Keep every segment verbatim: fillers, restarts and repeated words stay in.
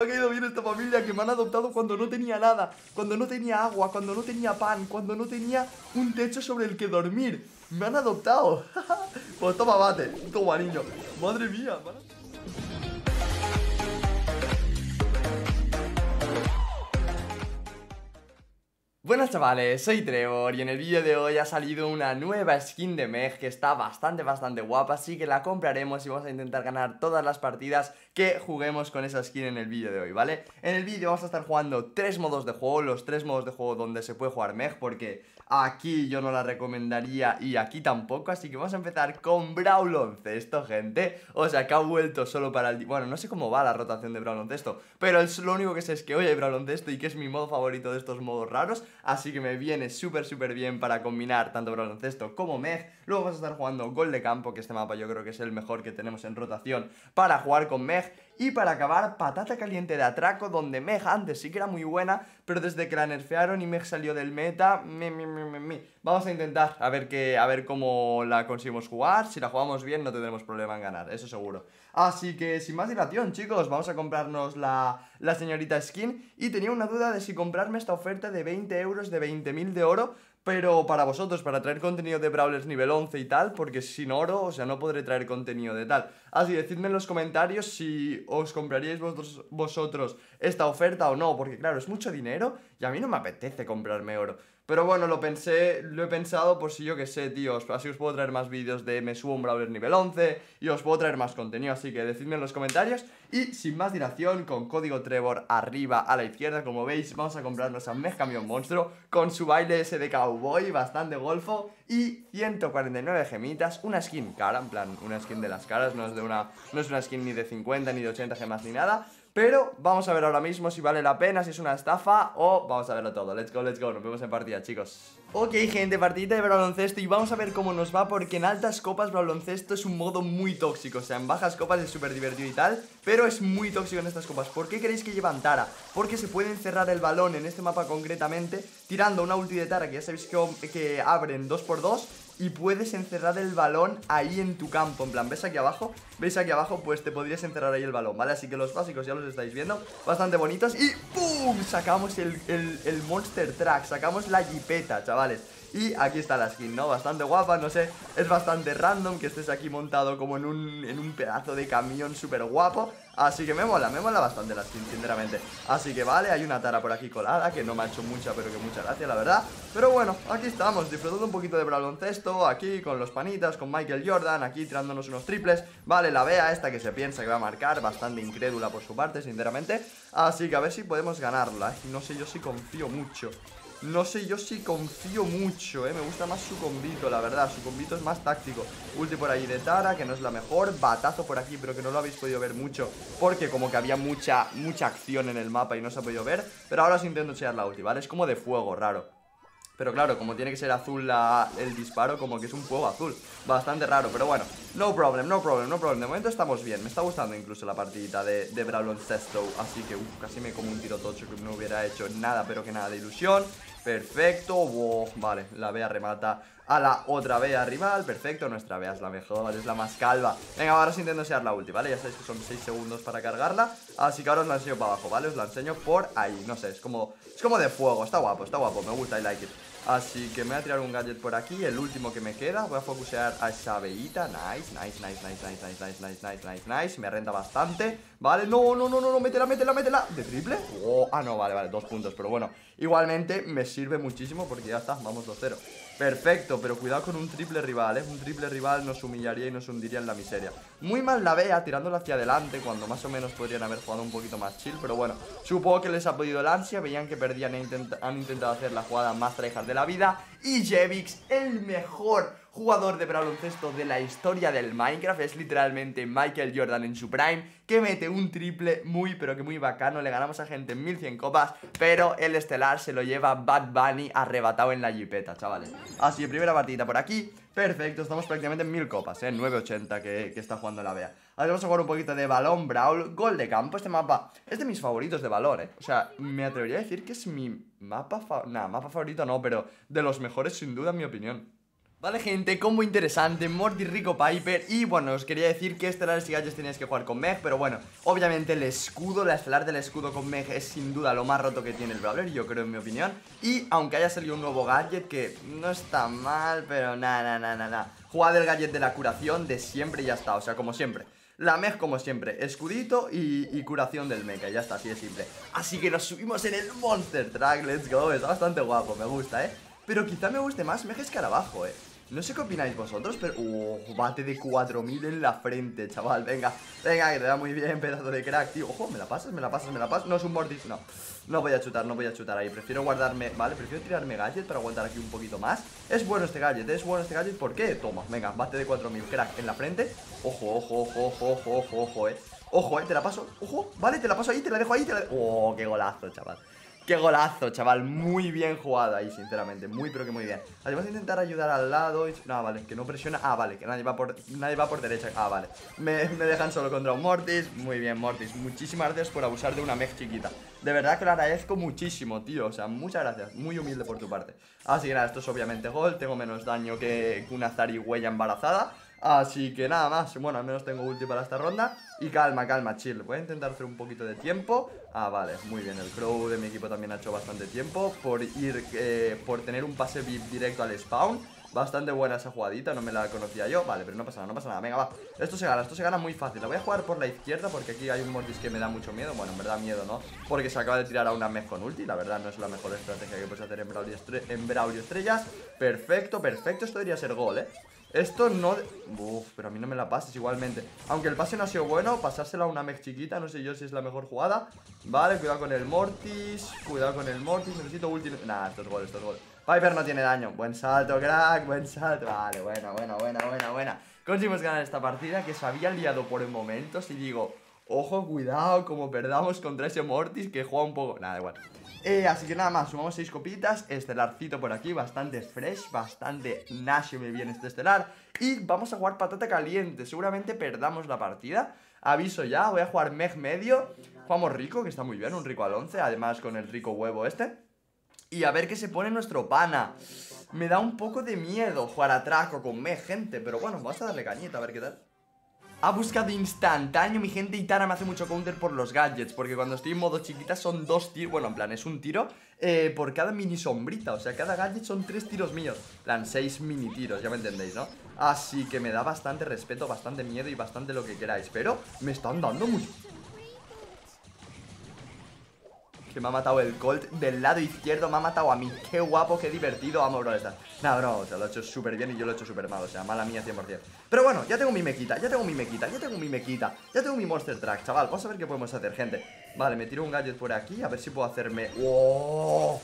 Ha caído bien esta familia que me han adoptado cuando no tenía nada, cuando no tenía agua, cuando no tenía pan, cuando no tenía un techo sobre el que dormir. Me han adoptado. Pues toma bate, toma niño. Madre mía, madre... Buenas chavales, soy Trevor y en el vídeo de hoy ha salido una nueva skin de Meg que está bastante bastante guapa, así que la compraremos y vamos a intentar ganar todas las partidas que juguemos con esa skin en el vídeo de hoy, ¿vale? En el vídeo vamos a estar jugando tres modos de juego, los tres modos de juego donde se puede jugar Meg, porque aquí yo no la recomendaría y aquí tampoco, así que vamos a empezar con Brawloncesto, gente. O sea, que ha vuelto solo para el... Bueno, no sé cómo va la rotación de Brawloncesto, pero es lo único que sé es que hoy hay Brawloncesto y que es mi modo favorito de estos modos raros. Así que me viene súper súper bien para combinar tanto Brawloncesto como Meg. Luego vamos a estar jugando Gol de Campo, que este mapa yo creo que es el mejor que tenemos en rotación para jugar con Meg. Y para acabar, Patata Caliente de Atraco, donde Meg antes sí que era muy buena, pero desde que la nerfearon y Meg salió del meta, me, me, me, me. Vamos a intentar a ver, que, a ver cómo la conseguimos jugar. Si la jugamos bien no tendremos problema en ganar, eso seguro. Así que sin más dilación, chicos, vamos a comprarnos la, la señorita skin. Y tenía una duda de si comprarme esta oferta de veinte euros de veinte mil de oro, pero para vosotros, para traer contenido de Brawlers nivel once y tal, porque sin oro, o sea, no podré traer contenido de tal. Así, decidme en los comentarios si os compraríais vosotros, vosotros esta oferta o no, porque claro, es mucho dinero y a mí no me apetece comprarme oro. Pero bueno, lo pensé, lo he pensado por si yo que sé, tíos, así os puedo traer más vídeos de me subo un Brawlers nivel once y os puedo traer más contenido, así que decidme en los comentarios. Y sin más dilación, con código Trevor arriba a la izquierda, como veis, vamos a comprarnos a Meg Camión Monstruo con su baile ese de cowboy. Voy bastante golfo y ciento cuarenta y nueve gemitas, una skin cara, en plan, una skin de las caras, no es, de una, no es una skin ni de cincuenta ni de ochenta gemas ni nada, pero vamos a ver ahora mismo si vale la pena, si es una estafa o vamos a verlo todo. Let's go, let's go, nos vemos en partida, chicos. Ok, gente, partidita de Brawloncesto y vamos a ver cómo nos va, porque en altas copas Brawloncesto es un modo muy tóxico. O sea, en bajas copas es súper divertido y tal, pero es muy tóxico en estas copas. ¿Por qué creéis que llevan Tara? Porque se puede encerrar el balón en este mapa concretamente tirando una ulti de Tara, que ya sabéis que, que abren dos por dos, y puedes encerrar el balón ahí en tu campo. En plan, ¿ves aquí abajo? ¿Veis aquí abajo? Pues te podrías encerrar ahí el balón, ¿vale? Así que los básicos ya los estáis viendo, bastante bonitos. Y ¡pum! Sacamos el, el, el Monster Track, sacamos la jipeta, chavales. Y aquí está la skin, ¿no? Bastante guapa, no sé, es bastante random que estés aquí montado como en un, en un pedazo de camión súper guapo. Así que me mola, me mola bastante la skin, sinceramente. Así que vale, hay una Tara por aquí colada que no me ha hecho mucha, pero que mucha gracia, la verdad. Pero bueno, aquí estamos, disfrutando un poquito de Brawloncesto, aquí con los panitas, con Michael Jordan, aquí tirándonos unos triples. Vale, la Bea esta que se piensa que va a marcar, bastante incrédula por su parte, sinceramente. Así que a ver si podemos ganarla, ¿eh? No sé yo si confío mucho. No sé yo si confío mucho, eh. Me gusta más su combito, la verdad. Su combito es más táctico. Ulti por ahí de Tara, que no es la mejor. Batazo por aquí, pero que no lo habéis podido ver mucho, porque como que había mucha, mucha acción en el mapa y no se ha podido ver. Pero ahora os intento enseñar la ulti, ¿vale? Es como de fuego, raro. Pero claro, como tiene que ser azul la, el disparo, como que es un fuego azul. Bastante raro, pero bueno. No problem, no problem, no problem. De momento estamos bien. Me está gustando incluso la partidita de, de Brawloncesto. Así que, uff, casi me como un tiro tocho que no hubiera hecho nada, pero que nada de ilusión. Perfecto, wow, vale, la Bea remata a la otra Bea rival. Perfecto, nuestra Bea es la mejor, es la más calva. Venga, ahora os intento enseñar la ulti, ¿vale? Ya sabéis que son seis segundos para cargarla, así que ahora os la enseño para abajo, ¿vale? Os la enseño por ahí, no sé, es como, es como de fuego, está guapo, está guapo, me gusta, I like it. Así que me voy a tirar un gadget por aquí, el último que me queda. Voy a focusear a esa veíta. Nice, nice, nice, nice, nice, nice, nice, nice, nice, nice, nice. Me renta bastante. Vale, no, no, no, no, no, métela, métela, métela. ¿De triple? Oh, ah, no, vale, vale, dos puntos. Pero bueno, igualmente me sirve muchísimo porque ya está, vamos dos cero. Perfecto, pero cuidado con un triple rival, ¿eh? Un triple rival nos humillaría y nos hundiría en la miseria. Muy mal la Bea tirándola hacia adelante, cuando más o menos podrían haber jugado un poquito más chill. Pero bueno, supongo que les ha podido el ansia. Veían que perdían e intent han intentado hacer la jugada más tryhard de la vida. Y Jevix, el mejor jugador de Brawloncesto de la historia del Minecraft, es literalmente Michael Jordan en su prime, que mete un triple muy pero que muy bacano. Le ganamos a gente en mil cien copas, pero el estelar se lo lleva Bad Bunny arrebatado en la jipeta, chavales. Así que primera partida por aquí. Perfecto, estamos prácticamente en mil copas, ¿eh? nueve ochenta que, que está jugando la Bea. Ahora vamos a jugar un poquito de balón, Brawl, Gol de Campo. Este mapa es de mis favoritos de valor, ¿eh? O sea, me atrevería a decir que es mi mapa favorito. Nah, mapa favorito no, pero de los mejores sin duda en mi opinión. Vale gente, combo interesante, Mortis, Rico, Piper. Y bueno, os quería decir que estelares y gallos teníais que jugar con Meg, pero bueno, obviamente el escudo, la estelar del escudo con Meg es sin duda lo más roto que tiene el Brawler, yo creo, en mi opinión. Y aunque haya salido un nuevo gadget que no está mal, pero nada, nada, nada, nah, nah. Jugad el gadget de la curación de siempre y ya está, o sea, como siempre. La Meg como siempre, escudito y, y curación del mecha, ya está, así de simple. Así que nos subimos en el Monster Track, let's go, está bastante guapo, me gusta, eh. Pero quizá me guste más Meg escarabajo, eh. No sé qué opináis vosotros, pero... ¡Oh! Bate de cuatro mil en la frente, chaval. Venga, venga, que te da muy bien, pedazo de crack, tío. Ojo, me la pasas, me la pasas, me la pasas. No es un Mortis, no. No voy a chutar, no voy a chutar ahí. Prefiero guardarme... Vale, prefiero tirarme gadget para aguantar aquí un poquito más. Es bueno este gadget, es bueno este gadget. ¿Por qué? Toma, venga, bate de cuatro mil, crack en la frente. Ojo, ojo, ojo, ojo, ojo, ojo, ojo, eh. Ojo, eh, te la paso. Ojo, vale, te la paso ahí, te la dejo ahí, te la... ¡Oh, qué golazo, chaval! ¡Qué golazo, chaval! Muy bien jugado ahí, sinceramente. Muy, pero que muy bien. Así vamos a intentar ayudar al lado y... No, vale, que no presiona. Ah, vale, que nadie va por, nadie va por derecha. Ah, vale. Me, me dejan solo contra un Mortis. Muy bien, Mortis. Muchísimas gracias por abusar de una Meg chiquita. De verdad que lo agradezco muchísimo, tío. O sea, muchas gracias. Muy humilde por tu parte. Así que nada, esto es obviamente gol. Tengo menos daño que una zarigüeya embarazada. Así que nada más, bueno, al menos tengo ulti para esta ronda. Y calma, calma, chill, voy a intentar hacer un poquito de tiempo. Ah, vale, muy bien, el Crow de mi equipo también ha hecho bastante tiempo por ir, eh, por tener un pase V I P directo al spawn. Bastante buena esa jugadita, no me la conocía yo. Vale, pero no pasa nada, no pasa nada, venga, va. Esto se gana, esto se gana muy fácil, la voy a jugar por la izquierda porque aquí hay un Mortis que me da mucho miedo. Bueno, en verdad miedo no, porque se acaba de tirar a una Meg con ulti. La verdad no es la mejor estrategia que puedes hacer en Brawl, estre en Brawl Estrellas. Perfecto, perfecto, esto debería ser gol, eh. Esto no... Uf, pero a mí no me la pases igualmente. Aunque el pase no ha sido bueno, pasársela a una Meg chiquita, no sé yo si es la mejor jugada. Vale, cuidado con el Mortis. Cuidado con el Mortis, necesito ulti. Nah, esto es gol, esto es gol. Piper no tiene daño. Buen salto, crack, buen salto. Vale, buena, buena, buena, buena, buena. Conseguimos ganar esta partida que se había liado por momentos. Y digo, ojo, cuidado, como perdamos contra ese Mortis que juega un poco... Nada, igual. Eh, así que nada más, sumamos seis copitas. Estelarcito por aquí, bastante fresh, bastante nash, me viene este estelar. Y vamos a jugar patata caliente. Seguramente perdamos la partida. Aviso ya, voy a jugar Meg medio. Jugamos rico, que está muy bien, un rico al once. Además con el rico huevo este. Y a ver qué se pone nuestro pana. Me da un poco de miedo jugar atraco con Meg, gente. Pero bueno, vamos a darle cañita, a ver qué tal. Ha buscado instantáneo, mi gente, y Tara me hace mucho counter por los gadgets, porque cuando estoy en modo chiquita son dos tiros, bueno, en plan, es un tiro eh, por cada mini sombrita, o sea, cada gadget son tres tiros míos, plan, seis mini tiros, ya me entendéis, ¿no? Así que me da bastante respeto, bastante miedo y bastante lo que queráis, pero me están dando mucho. Que me ha matado el Colt del lado izquierdo, me ha matado a mí, qué guapo, qué divertido, vamos, bro, esta. Nada, no, o sea, lo he hecho súper bien y yo lo he hecho súper mal, o sea, mala mía cien por cien. Pero bueno, ya tengo mi mequita, ya tengo mi mequita, ya tengo mi mequita, ya tengo mi Monster Track, chaval, vamos a ver qué podemos hacer, gente. Vale, me tiro un gadget por aquí, a ver si puedo hacerme... ¡Wow!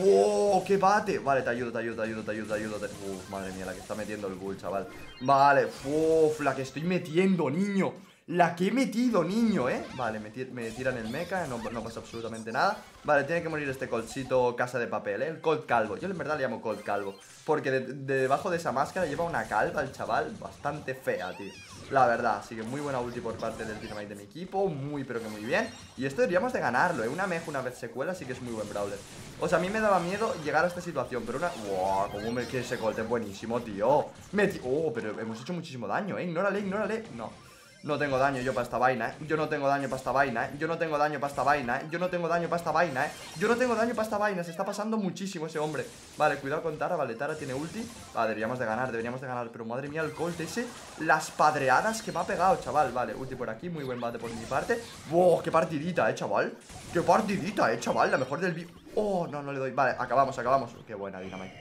¡Wow! ¡Qué bate! Vale, te ayudo, te ayudo, te ayudo, te ayudo, te ayudo. Te... Uf, madre mía, la que está metiendo el Bull, chaval. Vale, uf, la que estoy metiendo, niño. La que he metido, niño, eh. Vale, me, tir me tiran el mecha, no, no pasa absolutamente nada. Vale, tiene que morir este colchito casa de papel, eh. El Colt calvo, yo en verdad le llamo Colt calvo, porque de, de debajo de esa máscara lleva una calva el chaval, bastante fea, tío, la verdad. Así que muy buena ulti por parte del Dynamite de mi equipo. Muy, pero que muy bien. Y esto deberíamos de ganarlo, eh. Una Meg una vez secuela, así que es muy buen Brawler. O sea, a mí me daba miedo llegar a esta situación, pero una... ¡Wow! Como me que ese Colt es buenísimo, tío. Me... Oh, pero hemos hecho muchísimo daño, eh. Ignórale, ignórale. No. No tengo daño yo para esta vaina, eh. Yo no tengo daño para esta vaina, eh. Yo no tengo daño para esta vaina, eh. Yo no tengo daño para esta vaina, eh. Yo no tengo daño para esta vaina. Se está pasando muchísimo ese hombre. Vale, cuidado con Tara. Vale, Tara tiene ulti. Vale, deberíamos de ganar, deberíamos de ganar. Pero madre mía, el Colt ese. Las padreadas que me ha pegado, chaval. Vale, ulti por aquí. Muy buen bate por mi parte. ¡Wow! ¡Qué partidita, eh, chaval! ¡Qué partidita, eh, chaval! La mejor del... ¡Oh! No, no le doy. Vale, acabamos, acabamos. ¡Qué buena, Dynamite!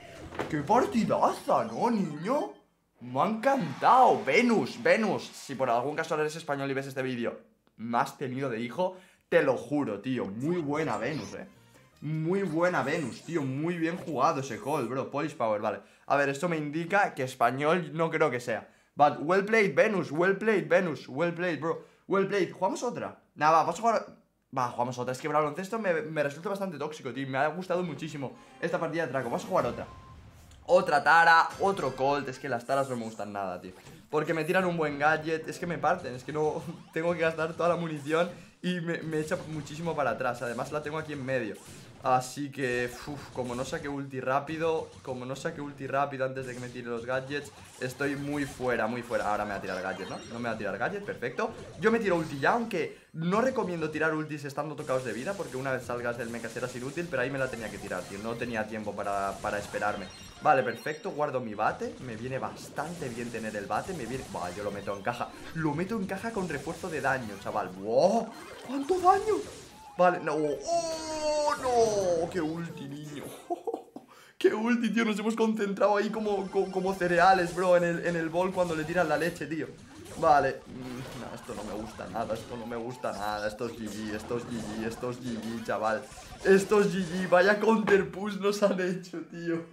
¡Qué partidaza, no, niño! Me ha encantado, Venus, Venus. Si por algún caso eres español y ves este vídeo, me has tenido de hijo, te lo juro, tío. Muy buena Venus, eh. Muy buena Venus, tío. Muy bien jugado ese call, bro. Polish Power, vale. A ver, esto me indica que español no creo que sea. But well played, Venus, well played, Venus, well played, bro. Well played. ¿Jugamos otra? Nada, va, vamos a jugar... Va, jugamos otra. Es que Brawloncesto me, me resulta bastante tóxico, tío. Me ha gustado muchísimo esta partida de atraco. Vamos a jugar otra. Otra Tara, otro Colt. Es que las Taras no me gustan nada, tío, porque me tiran un buen gadget, es que me parten. Es que no, tengo que gastar toda la munición. Y me, me echa muchísimo para atrás. Además la tengo aquí en medio. Así que, uff, como no saque ulti rápido, como no saque ulti rápido antes de que me tire los gadgets, estoy muy fuera, muy fuera. Ahora me va a tirar gadget, ¿no? No me va a tirar gadget, perfecto. Yo me tiro ulti ya, aunque no recomiendo tirar ultis estando tocados de vida, porque una vez salgas del mecha serás inútil, pero ahí me la tenía que tirar, tío. No tenía tiempo para, para esperarme. Vale, perfecto, guardo mi bate. Me viene bastante bien tener el bate. Me viene... Buah, yo lo meto en caja. Lo meto en caja con refuerzo de daño, chaval. ¡Wow! ¡Cuánto daño! Vale, no, oh, no, qué ulti, niño, qué ulti, tío, nos hemos concentrado ahí como, como, como cereales, bro, en el, en el bol cuando le tiran la leche, tío. Vale, no, esto no me gusta nada, esto no me gusta nada, esto es G G, esto es G G, esto es G G, chaval, esto es G G, vaya counter push nos han hecho, tío,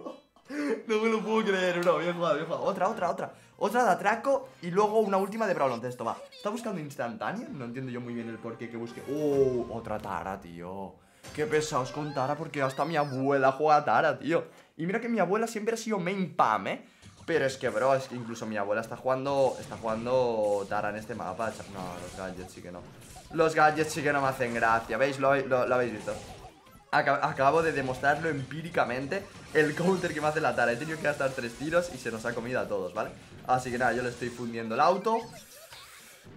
no me lo puedo creer, bro, bien jugado, bien jugado, otra, otra, otra. Otra de atraco y luego una última de Brawloncesto, va. Está buscando instantánea, no entiendo yo muy bien el porqué que busque. ¡Oh! Otra Tara, tío. Qué pesados con Tara, porque hasta mi abuela juega a Tara, tío. Y mira que mi abuela siempre ha sido main Pam, ¿eh? Pero es que, bro, es que incluso mi abuela está jugando está jugando Tara en este mapa. No, los gadgets sí que no. Los gadgets sí que no me hacen gracia, ¿veis? Lo, lo, lo habéis visto. Acabo de demostrarlo empíricamente, el counter que me hace la Tara. He tenido que gastar tres tiros y se nos ha comido a todos, ¿vale? Así que nada, yo le estoy fundiendo el auto.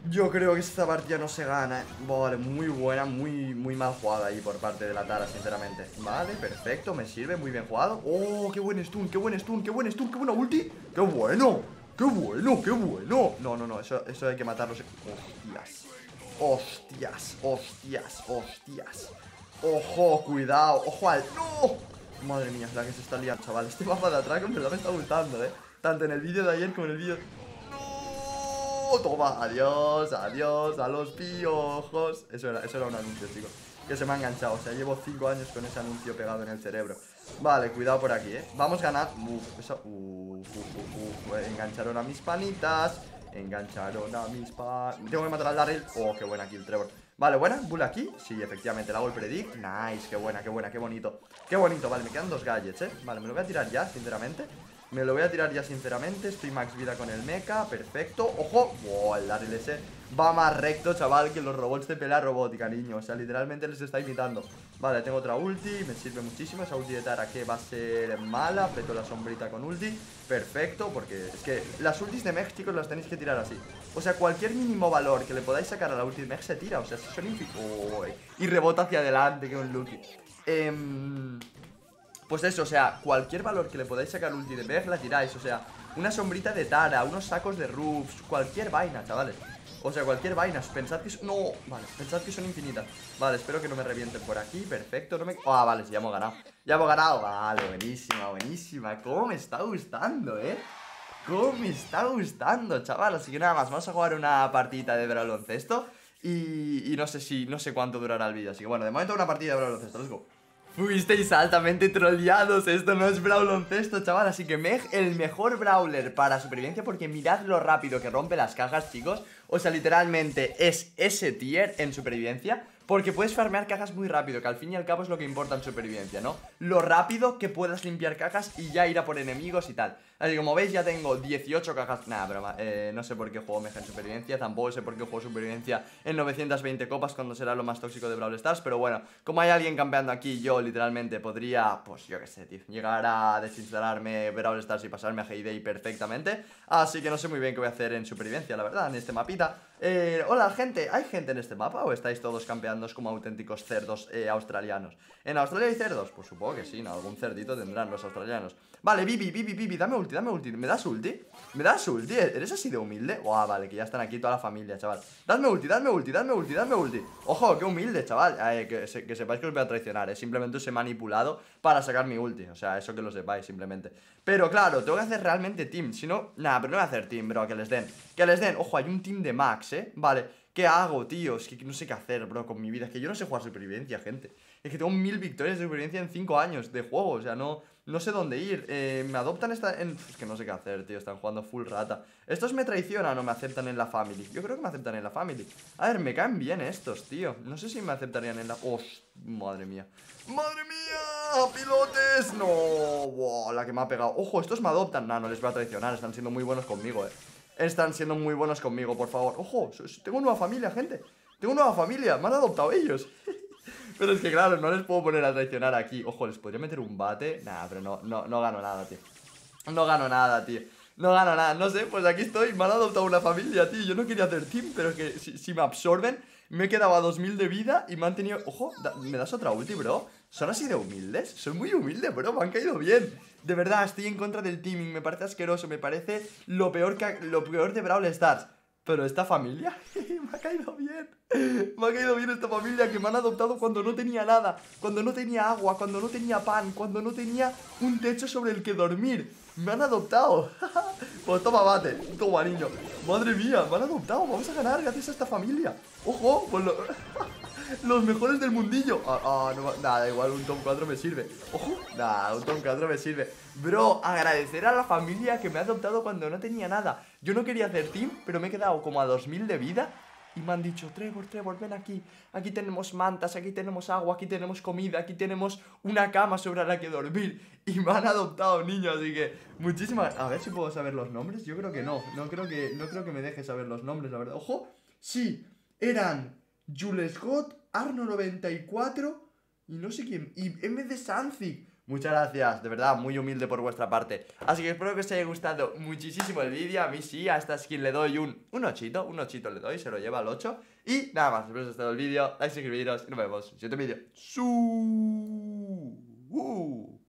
Yo creo que esta partida no se gana, ¿eh? Vale, muy buena, muy, muy mal jugada ahí por parte de la Tara, sinceramente. Vale, perfecto, me sirve, muy bien jugado. ¡Oh, qué buen stun, qué buen stun, qué buen stun, qué buena ulti! ¡Qué bueno, qué bueno, qué bueno! No, no, no, eso, eso hay que matarlos. ¡Hostias! ¡Hostias, hostias, hostias! Ojo, cuidado, ojo al... ¡No! Madre mía, la que se está liando, chaval. Este mapa de atraco en verdad me está gustando, eh. Tanto en el vídeo de ayer como en el vídeo... ¡No! Toma, adiós, adiós, a los piojos. Eso era, eso era un anuncio, chicos, que se me ha enganchado, o sea, llevo cinco años con ese anuncio pegado en el cerebro. Vale, cuidado por aquí, eh. Vamos a ganar... Uf, eso... Uf, uf, uf, uf. Engancharon a mis panitas. Engancharon a mis panitas. Tengo que matar al Darryl. Oh, qué buena kill, Trevor. Vale, buena, Bull aquí. Sí, efectivamente, la hago el predict. Nice, qué buena, qué buena, qué bonito. Qué bonito, vale, me quedan dos gadgets, eh. Vale, me lo voy a tirar ya, sinceramente. Me lo voy a tirar ya, sinceramente. Estoy max vida con el mecha, perfecto. ¡Ojo! ¡Wow! El Darryl ese va más recto, chaval, que los robots de pelea robótica, niño. O sea, literalmente les está imitando. Vale, tengo otra ulti, me sirve muchísimo. Esa ulti de Tara que va a ser mala. Aprieto la sombrita con ulti, perfecto. Porque es que las ultis de Meg, chicos, las tenéis que tirar así. O sea, cualquier mínimo valor que le podáis sacar a la ulti de Meg se tira. O sea, son infinito. Oh, y rebota hacia adelante, que un lucky. Eh... Pues eso, o sea, cualquier valor que le podáis sacar ulti de Meg la tiráis. O sea, una sombrita de Tara, unos sacos de Rubs, cualquier vaina, chavales. O sea, cualquier vaina, pensad que... Son... No, vale, pensad que son infinitas. Vale, espero que no me revienten por aquí, perfecto, no me... Ah, vale, sí, ya hemos ganado, ya hemos ganado. Vale, buenísima, buenísima, cómo me está gustando, eh. Cómo me está gustando, chaval. Así que nada más, vamos a jugar una partidita de Brawloncesto y, y no sé si, no sé cuánto durará el vídeo. Así que bueno, de momento una partida de Brawloncesto, let's go. Fuisteis altamente troleados, esto no es Brawloncesto, chaval. Así que Meg, el mejor brawler para supervivencia, porque mirad lo rápido que rompe las cajas, chicos. O sea, literalmente es ese tier en supervivencia, porque puedes farmear cajas muy rápido, que al fin y al cabo es lo que importa en supervivencia, ¿no? Lo rápido que puedas limpiar cajas y ya ir a por enemigos y tal. Así que como veis ya tengo dieciocho cajas. Nah, broma, eh, no sé por qué juego Meg en supervivencia. Tampoco sé por qué juego supervivencia en novecientas veinte copas, cuando será lo más tóxico de Brawl Stars. Pero bueno, como hay alguien campeando aquí, yo literalmente podría, pues yo qué sé, tío, llegar a desinstalarme Brawl Stars y pasarme a Hay Day perfectamente. Así que no sé muy bien qué voy a hacer en supervivencia, la verdad, en este mapita. Eh, hola gente, ¿hay gente en este mapa o estáis todos campeando como auténticos cerdos eh, australianos? ¿En Australia hay cerdos? Pues supongo que sí, ¿no? Algún cerdito tendrán los australianos. Vale, Bibi, Bibi, Bibi, dame ulti, dame ulti. ¿Me das ulti? ¿Me das ulti? ¿Eres así de humilde? Buah, vale, que ya están aquí toda la familia, chaval. Dadme ulti, dadme ulti, dadme ulti, dadme ulti. Ojo, qué humilde, chaval. Ay, que, se, que sepáis que os voy a traicionar, ¿eh? Simplemente os he manipulado para sacar mi ulti. O sea, eso que lo sepáis, simplemente. Pero claro, tengo que hacer realmente team. Si no, nada, pero no voy a hacer team, bro, que les den. Que les den, ojo, hay un team de Max, ¿eh? Vale, ¿qué hago, tío? Es que no sé qué hacer, bro, con mi vida. Es que yo no sé jugar supervivencia, gente. Es que tengo mil victorias de supervivencia en cinco años de juego. O sea, no, no sé dónde ir. eh, Me adoptan esta... En... Es que no sé qué hacer, tío. Están jugando full rata. ¿Estos me traicionan o me aceptan en la family? Yo creo que me aceptan en la family. A ver, me caen bien estos, tío. No sé si me aceptarían en la... ¡Oh! Madre mía. ¡Madre mía! ¡Pilotes! ¡No! ¡Wow! La que me ha pegado. Ojo, estos me adoptan. No, nah, no les voy a traicionar. Están siendo muy buenos conmigo, eh. Están siendo muy buenos conmigo, por favor. Ojo, tengo nueva familia, gente. Tengo nueva familia, me han adoptado ellos. Pero es que claro, no les puedo poner a traicionar aquí. Ojo, les podría meter un bate. Nah, pero no, no, no gano nada, tío. No gano nada, tío. No gano nada, no sé, pues aquí estoy, me han adoptado una familia, tío. Yo no quería hacer team, pero es que si, si me absorben, me he quedado a dos mil de vida y me han tenido... Ojo, da... me das otra ulti, bro. ¿Son así de humildes? Son muy humildes, bro, me han caído bien. De verdad, estoy en contra del teaming, me parece asqueroso, me parece lo peor, que... lo peor de Brawl Stars. Pero esta familia, me ha caído bien. Me ha caído bien esta familia, que me han adoptado cuando no tenía nada, cuando no tenía agua, cuando no tenía pan, cuando no tenía un techo sobre el que dormir. Me han adoptado. Pues toma bate, toma niño. Madre mía, me han adoptado, vamos a ganar gracias a esta familia. Ojo, pues lo... los mejores del mundillo. Ah, ah, no, nada, igual un top cuatro me sirve. Ojo, nada, un top cuatro me sirve. Bro, agradecer a la familia que me ha adoptado cuando no tenía nada. Yo no quería hacer team, pero me he quedado como a dos mil de vida. Y me han dicho, Trevor, Trevor, ven aquí. Aquí tenemos mantas, aquí tenemos agua, aquí tenemos comida, aquí tenemos una cama sobre la que dormir. Y me han adoptado, niño, así que muchísimas... A ver si puedo saber los nombres. Yo creo que no, no creo que, no creo que me deje saber los nombres, la verdad. Ojo, sí, eran... Jules God, Arno noventa y cuatro y no sé quién, y M de Sanzi. Muchas gracias, de verdad, muy humilde por vuestra parte. Así que espero que os haya gustado muchísimo el vídeo. A mí sí, a esta skin le doy un un ochito, un ochito le doy, se lo lleva al ocho. Y nada más, espero que os haya gustado el vídeo. Like, suscribiros y nos vemos en el siguiente vídeo. ¡Su!